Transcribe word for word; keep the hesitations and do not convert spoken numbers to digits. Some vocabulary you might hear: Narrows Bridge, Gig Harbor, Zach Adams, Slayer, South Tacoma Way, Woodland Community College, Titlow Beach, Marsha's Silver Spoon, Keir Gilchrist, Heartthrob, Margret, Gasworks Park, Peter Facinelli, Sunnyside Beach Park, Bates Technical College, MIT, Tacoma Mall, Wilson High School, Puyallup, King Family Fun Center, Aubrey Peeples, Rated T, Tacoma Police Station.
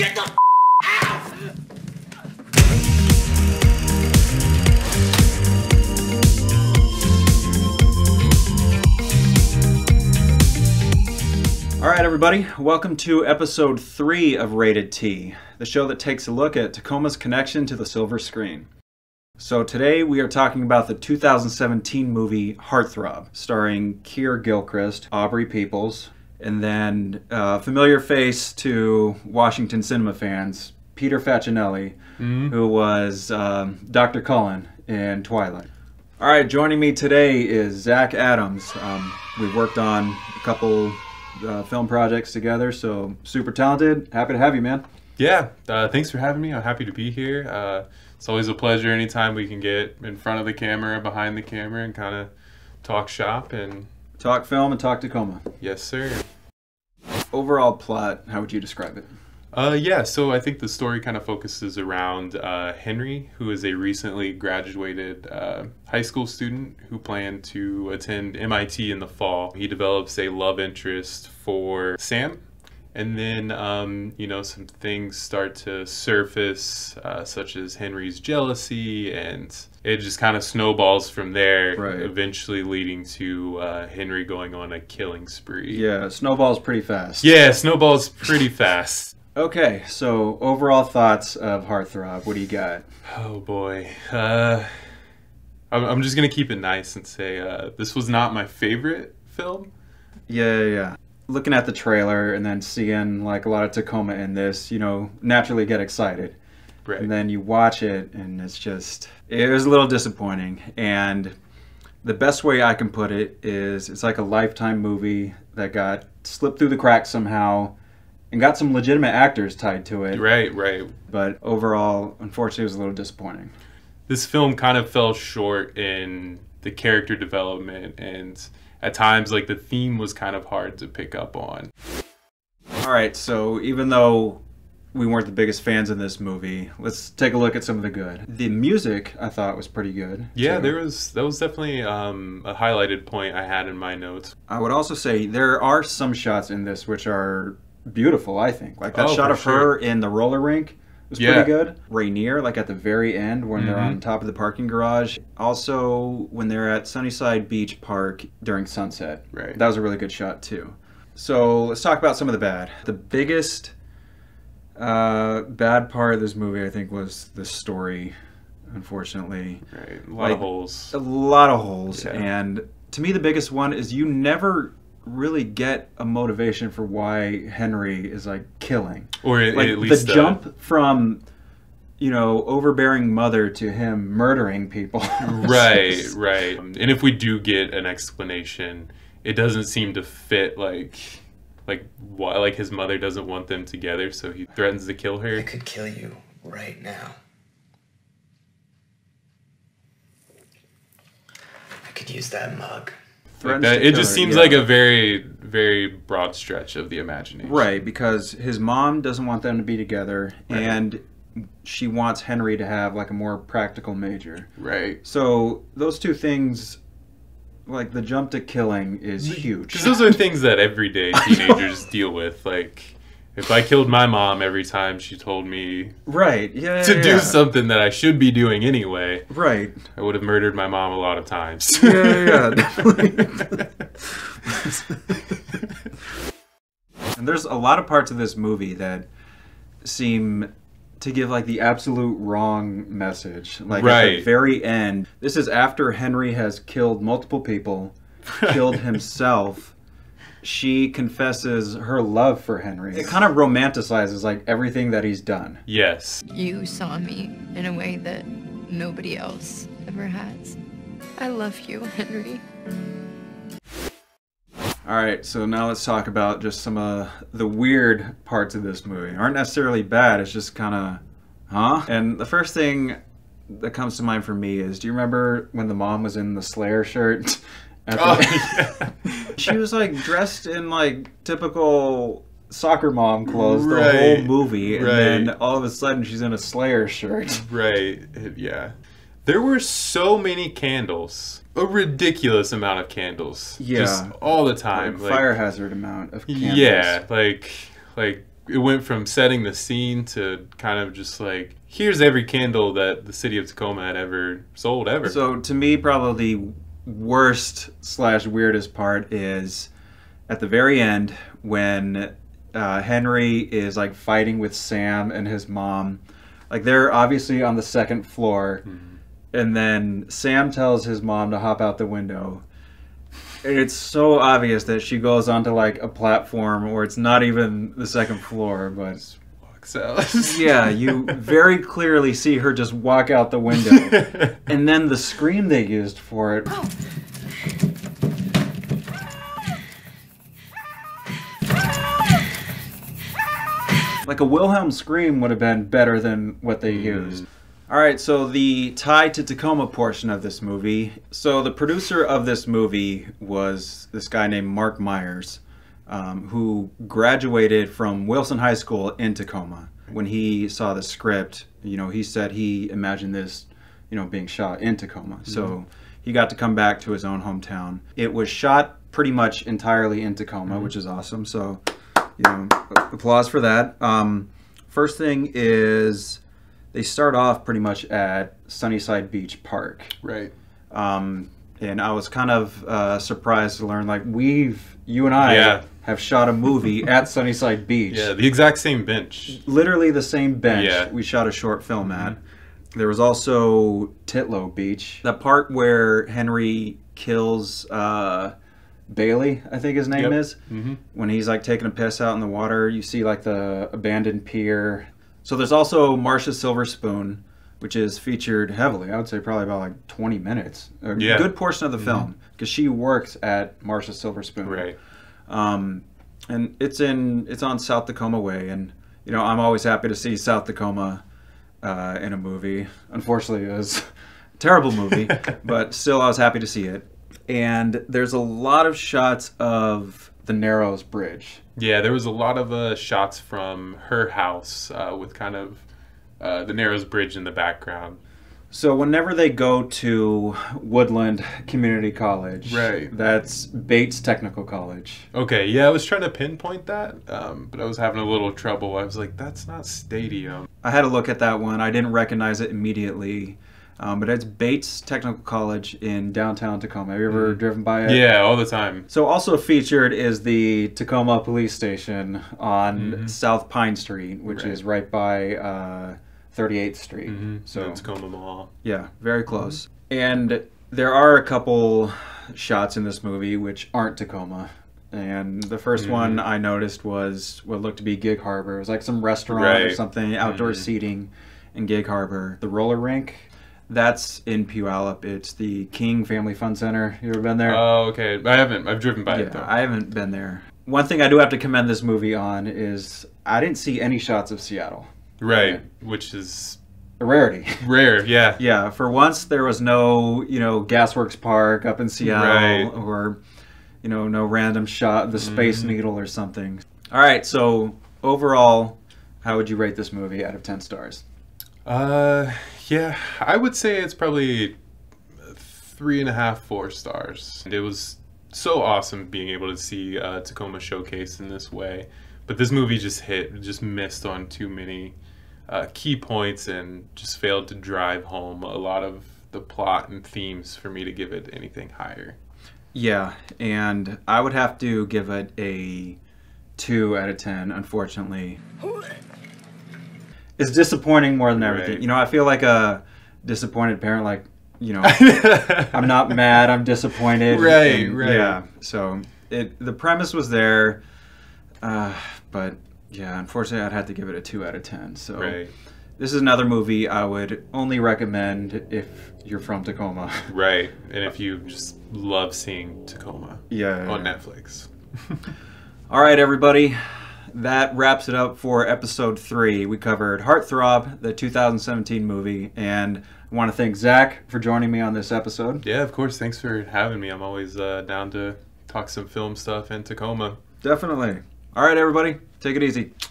Get the f out! All right, everybody, welcome to episode three of Rated T, the show that takes a look at Tacoma's connection to the silver screen. So today we are talking about the two thousand seventeen movie Heartthrob, starring Keir Gilchrist, Aubrey Peeples, and then a uh, familiar face to Washington cinema fans, Peter Facinelli, mm-hmm. who was um, Doctor Cullen in Twilight. All right, joining me today is Zach Adams. Um, we've worked on a couple uh, film projects together, so super talented. Happy to have you, man. Yeah, uh, thanks for having me. I'm happy to be here. Uh, it's always a pleasure anytime we can get in front of the camera, behind the camera, and kind of talk shop and... Talk film and talk Tacoma. Yes, sir. Overall plot, how would you describe it? Uh, yeah, so I think the story kind of focuses around uh, Henry, who is a recently graduated uh, high school student who planned to attend M I T in the fall. He develops a love interest for Sam, and then, um, you know, some things start to surface, uh, such as Henry's jealousy, and it just kind of snowballs from there, right. Eventually leading to uh, Henry going on a killing spree. Yeah, snowballs pretty fast. Yeah, snowballs pretty fast. Okay, so overall thoughts of Heartthrob, what do you got? Oh boy, uh, I'm, I'm just going to keep it nice and say uh, this was not my favorite film. Yeah, yeah, yeah. Looking at the trailer and then seeing like a lot of Tacoma in this, you know, naturally get excited. Right. And then you watch it and it's just, it was a little disappointing. And the best way I can put it is it's like a Lifetime movie that got slipped through the cracks somehow and got some legitimate actors tied to it. Right, right. But overall, unfortunately, it was a little disappointing. This film kind of fell short in the character development, and at times, like, the theme was kind of hard to pick up on. All right, so even though we weren't the biggest fans in this movie, let's take a look at some of the good. The music, I thought, was pretty good. Yeah, so there was, that was definitely um, a highlighted point I had in my notes. I would also say there are some shots in this which are beautiful, I think. Like, that oh, shot of sure. her in the roller rink was yeah. pretty good. Rainier, like, at the very end when mm-hmm. they're on top of the parking garage. Also, when they're at Sunnyside Beach Park during sunset. Right. That was a really good shot, too. So, let's talk about some of the bad. The biggest... Uh, bad part of this movie, I think, was the story, unfortunately. Right, a lot like, of holes. A lot of holes, yeah. And to me the biggest one is you never really get a motivation for why Henry is, like, killing. Or it, like, at least... the uh... jump from, you know, overbearing mother to him murdering people. Right, right. Um, and if we do get an explanation, it doesn't seem to fit, like... Like, why, like his mother doesn't want them together, so he threatens to kill her. I could kill you right now. I could use that mug. Like that, it just her, seems yeah. like a very, very broad stretch of the imagination. Right, because his mom doesn't want them to be together, right. and she wants Henry to have, like, a more practical major. Right. So, those two things... Like, the jump to killing is huge. Because those are things that everyday teenagers deal with. Like, if I killed my mom every time she told me right. yeah, to yeah, do yeah. something that I should be doing anyway, right. I would have murdered my mom a lot of times. Yeah, yeah, yeah. And there's a lot of parts of this movie that seem... to give, like, the absolute wrong message. Like, right. at the very end, this is after Henry has killed multiple people, right. killed himself. She confesses her love for Henry. It kind of romanticizes, like, everything that he's done. Yes. You saw me in a way that nobody else ever has. I love you, Henry. All right, so now let's talk about just some of uh, the weird parts of this movie. Aren't necessarily bad, it's just kind of, huh? And the first thing that comes to mind for me is, do you remember when the mom was in the Slayer shirt? At the oh, yeah. She was, like, dressed in, like, typical soccer mom clothes right. the whole movie, and right. then all of a sudden she's in a Slayer shirt. Right, yeah. There were so many candles. A ridiculous amount of candles. Yeah. Just all the time. Like, like, fire hazard amount of candles. Yeah. Like, like it went from setting the scene to kind of just like, here's every candle that the city of Tacoma had ever sold ever. So to me, probably the worst slash weirdest part is at the very end when uh, Henry is like fighting with Sam and his mom. Like they're obviously on the second floor. Mm-hmm. And then Sam tells his mom to hop out the window. And it's so obvious that she goes onto like a platform where it's not even the second floor, but just walks out. Yeah, you very clearly see her just walk out the window. And then the scream they used for it. Oh. Like a Wilhelm scream would have been better than what they used. All right, so the tie to Tacoma portion of this movie. So the producer of this movie was this guy named Mark Myers, um, who graduated from Wilson High School in Tacoma. When he saw the script, you know, he said he imagined this, you know, being shot in Tacoma. Mm-hmm. So he got to come back to his own hometown. It was shot pretty much entirely in Tacoma, mm-hmm. which is awesome. So, you know, applause for that. Um, first thing is, they start off pretty much at Sunnyside Beach Park. Right. Um, and I was kind of uh, surprised to learn, like, we've, you and I yeah. have shot a movie at Sunnyside Beach. Yeah, the exact same bench. Literally the same bench yeah. we shot a short film at. There was also Titlow Beach. The part where Henry kills uh, Bailey, I think his name yep. is. Mm-hmm. When he's, like, taking a piss out in the water, you see, like, the abandoned pier. So there's also Marsha's Silver Spoon, which is featured heavily. I would say probably about like twenty minutes. A yeah. good portion of the film, because mm-hmm. she works at Marsha's Silver Spoon. Right. Um, and it's in it's on South Tacoma Way. And, you know, I'm always happy to see South Tacoma uh, in a movie. Unfortunately, it was a terrible movie, but still I was happy to see it. And there's a lot of shots of the Narrows Bridge. Yeah, there was a lot of uh, shots from her house uh, with kind of uh, the Narrows Bridge in the background. So whenever they go to Woodland Community College, right. that's Bates Technical College. Okay, yeah, I was trying to pinpoint that, um, but I was having a little trouble. I was like, that's not stadium. I had a look at that one. I didn't recognize it immediately. Um, but it's Bates Technical College in downtown Tacoma. Have you ever mm. driven by it? Yeah, all the time. So also featured is the Tacoma Police Station on mm-hmm. South Pine Street, which right. is right by uh, thirty-eighth Street. Mm-hmm. So the Tacoma Mall. Yeah, very close. Mm-hmm. And there are a couple shots in this movie which aren't Tacoma. And the first mm-hmm. one I noticed was what looked to be Gig Harbor. It was like some restaurant right. or something, outdoor mm-hmm. seating in Gig Harbor. The roller rink. That's in Puyallup. It's the King Family Fun Center. You ever been there? Oh, okay. I haven't. I've driven by yeah, it, though. I haven't been there. One thing I do have to commend this movie on is I didn't see any shots of Seattle. Right, okay. Which is... a rarity. Rare, yeah. Yeah, for once there was no, you know, Gasworks Park up in Seattle. Right. Or, you know, no random shot, the Space mm. Needle or something. All right, so overall, how would you rate this movie out of ten stars? Uh... Yeah, I would say it's probably three and a half, four stars. It was so awesome being able to see uh, Tacoma showcased in this way. But this movie just hit, just missed on too many uh, key points and just failed to drive home a lot of the plot and themes for me to give it anything higher. Yeah, and I would have to give it a two out of ten, unfortunately. It's disappointing more than everything. Right. You know, I feel like a disappointed parent, like, you know, I'm not mad, I'm disappointed. Right, and, right. Yeah, so it, the premise was there, uh, but yeah, unfortunately I'd have to give it a two out of ten. So right. This is another movie I would only recommend if you're from Tacoma. Right, and if you just love seeing Tacoma yeah, on yeah. Netflix. All right, everybody. That wraps it up for episode three. We covered Heartthrob, the two thousand seventeen movie, and I want to thank Zach for joining me on this episode. Yeah, of course. Thanks for having me. I'm always uh, down to talk some film stuff in Tacoma. Definitely. All right, everybody. Take it easy.